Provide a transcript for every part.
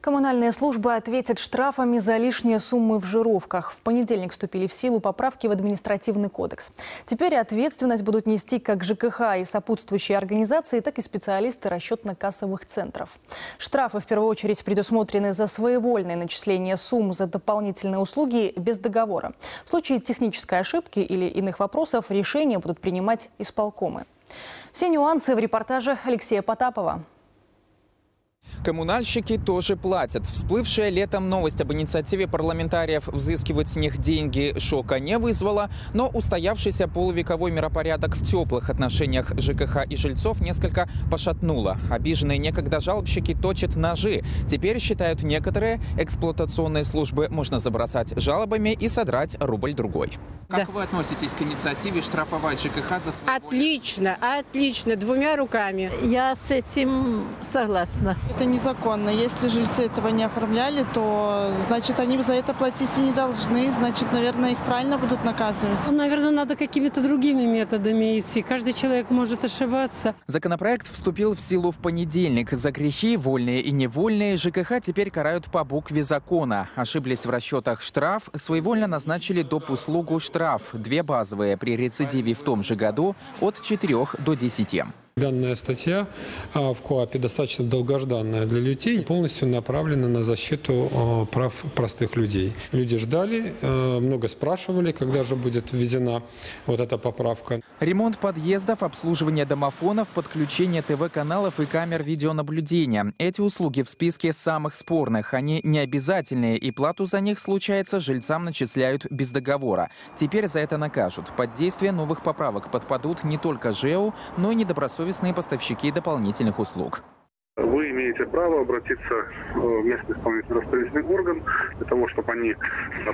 Коммунальные службы ответят штрафами за лишние суммы в жировках. В понедельник вступили в силу поправки в административный кодекс. Теперь ответственность будут нести как ЖКХ и сопутствующие организации, так и специалисты расчетно-кассовых центров. Штрафы в первую очередь предусмотрены за своевольное начисление сумм за дополнительные услуги без договора. В случае технической ошибки или иных вопросов решения будут принимать исполкомы. Все нюансы в репортаже Алексея Потапова. Коммунальщики тоже платят. Всплывшая летом новость об инициативе парламентариев взыскивать с них деньги шока не вызвала, но устоявшийся полувековой миропорядок в теплых отношениях ЖКХ и жильцов несколько пошатнуло. Обиженные некогда жалобщики точат ножи. Теперь, считают некоторые, эксплуатационные службы можно забросать жалобами и содрать рубль-другой. Как вы относитесь к инициативе штрафовать ЖКХ за свои... Отлично, отлично, двумя руками. Я с этим согласна. Это незаконно. Если жильцы этого не оформляли, то, значит, они за это платить и не должны. Значит, наверное, их правильно будут наказывать. Ну, наверное, надо какими-то другими методами идти. Каждый человек может ошибаться. Законопроект вступил в силу в понедельник. За грехи, вольные и невольные, ЖКХ теперь карают по букве закона. Ошиблись в расчетах штраф, своевольно назначили доп. Услугу штраф. Две базовые при рецидиве в том же году от 4 до 10. Данная статья в КОАПе достаточно долгожданная для людей, полностью направлена на защиту прав простых людей. Люди ждали, много спрашивали, когда же будет введена вот эта поправка. Ремонт подъездов, обслуживание домофонов, подключение ТВ-каналов и камер видеонаблюдения. Эти услуги в списке самых спорных. Они необязательные, и плату за них, случается, жильцам начисляют без договора. Теперь за это накажут. Под действие новых поправок подпадут не только ЖЭУ, но и недобросовестные поставщики дополнительных услуг. Вы имеете право обратиться в местный исполнительный распорядительный орган для того, чтобы они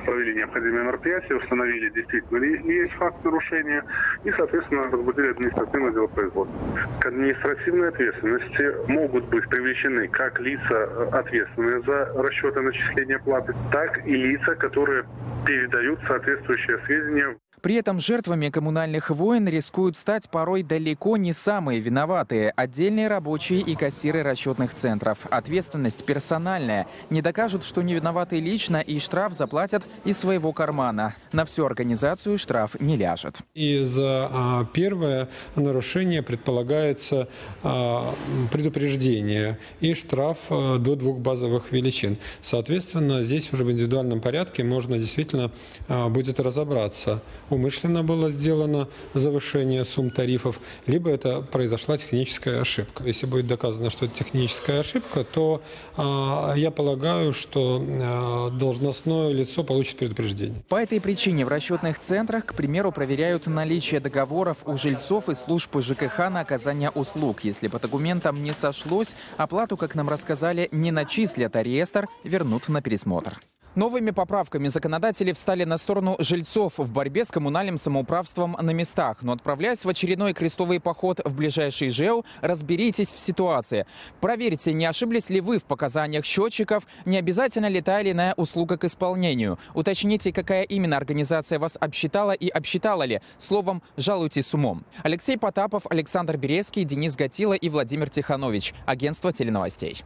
провели необходимые мероприятия, установили, действительно ли есть факт нарушения и, соответственно, возбудили административное дело производства. К административной ответственности могут быть привлечены как лица, ответственные за расчеты начисления платы, так и лица, которые передают соответствующие сведения. При этом жертвами коммунальных войн рискуют стать порой далеко не самые виноватые – отдельные рабочие и кассиры расчетных центров. Ответственность персональная. Не докажут, что не виноваты лично, и штраф заплатят из своего кармана. На всю организацию штраф не ляжет. И за первое нарушение предполагается предупреждение и штраф до 2 базовых величин. Соответственно, здесь уже в индивидуальном порядке можно действительно будет разобраться – умышленно было сделано завышение сумм тарифов, либо это произошла техническая ошибка. Если будет доказано, что это техническая ошибка, то я полагаю, что должностное лицо получит предупреждение. По этой причине в расчетных центрах, к примеру, проверяют наличие договоров у жильцов и служб ЖКХ на оказание услуг. Если по документам не сошлось, оплату, как нам рассказали, не начислят, а реестр вернут на пересмотр. Новыми поправками законодатели встали на сторону жильцов в борьбе с коммунальным самоуправством на местах. Но, отправляясь в очередной крестовый поход в ближайший ЖЭУ, разберитесь в ситуации. Проверьте, не ошиблись ли вы в показаниях счетчиков, не обязательно ли та или иная услуга к исполнению. Уточните, какая именно организация вас обсчитала и обсчитала ли. Словом, жалуйтесь с умом. Алексей Потапов, Александр Березкий, Денис Гатила и Владимир Тихонович. Агентство теленовостей.